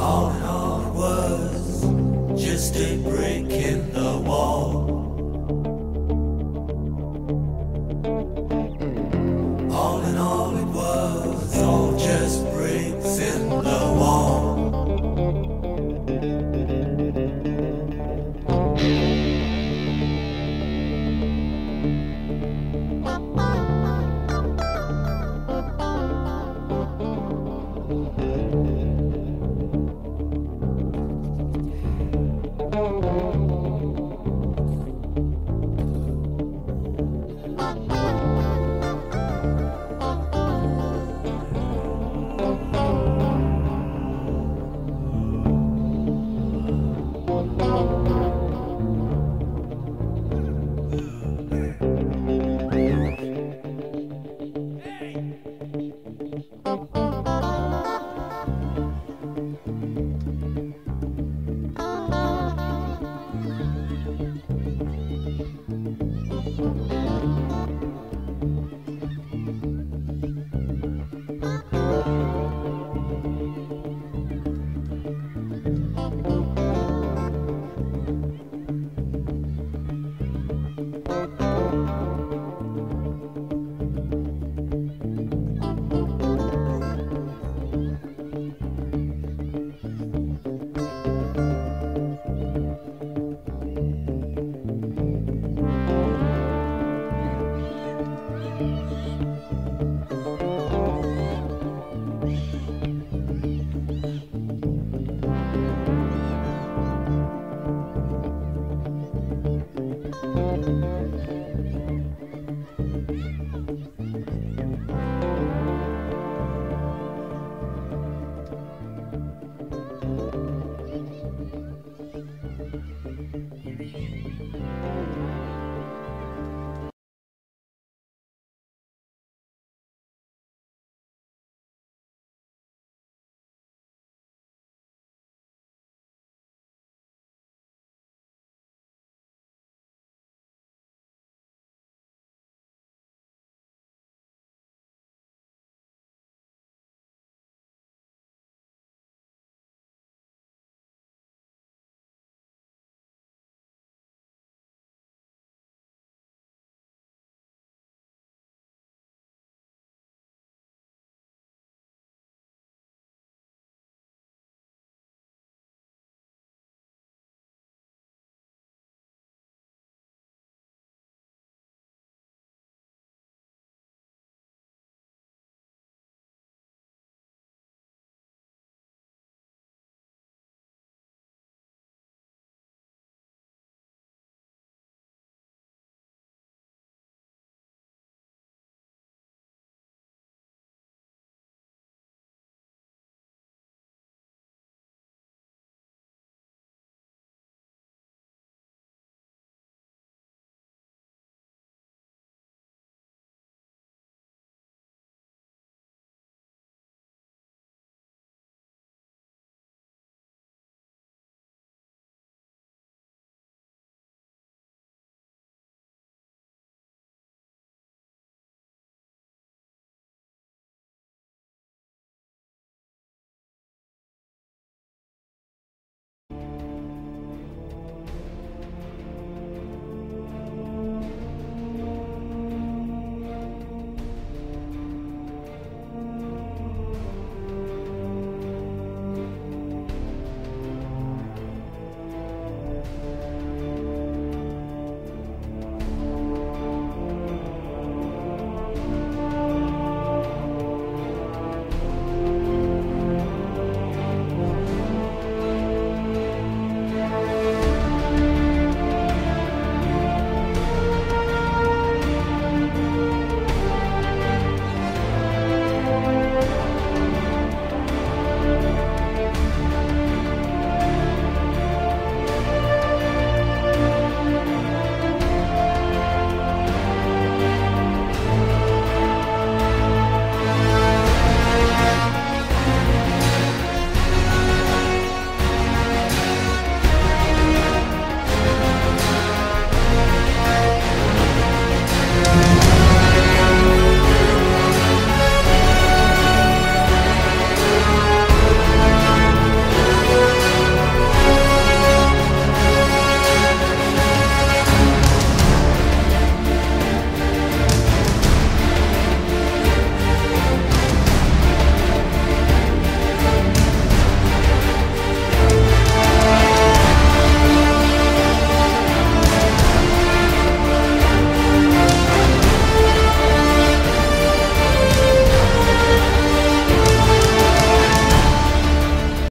All it was just a break in the